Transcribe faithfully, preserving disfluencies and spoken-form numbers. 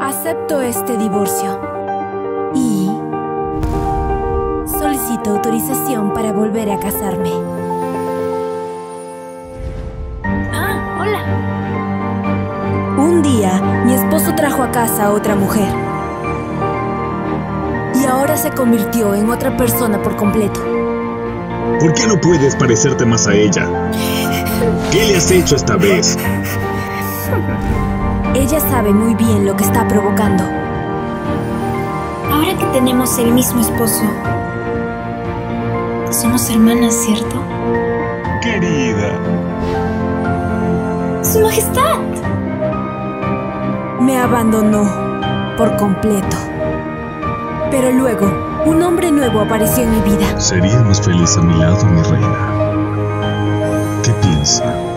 Acepto este divorcio y solicito autorización para volver a casarme. Ah, hola. Un día, mi esposo trajo a casa a otra mujer. Y ahora se convirtió en otra persona por completo. ¿Por qué no puedes parecerte más a ella? ¿Qué le has hecho esta vez? Ella sabe muy bien lo que está provocando. Ahora que tenemos el mismo esposo, somos hermanas, ¿cierto? Querida. ¡Su Majestad! Me abandonó por completo. Pero luego, un hombre nuevo apareció en mi vida. Sería más feliz a mi lado, mi reina. ¿Qué piensa?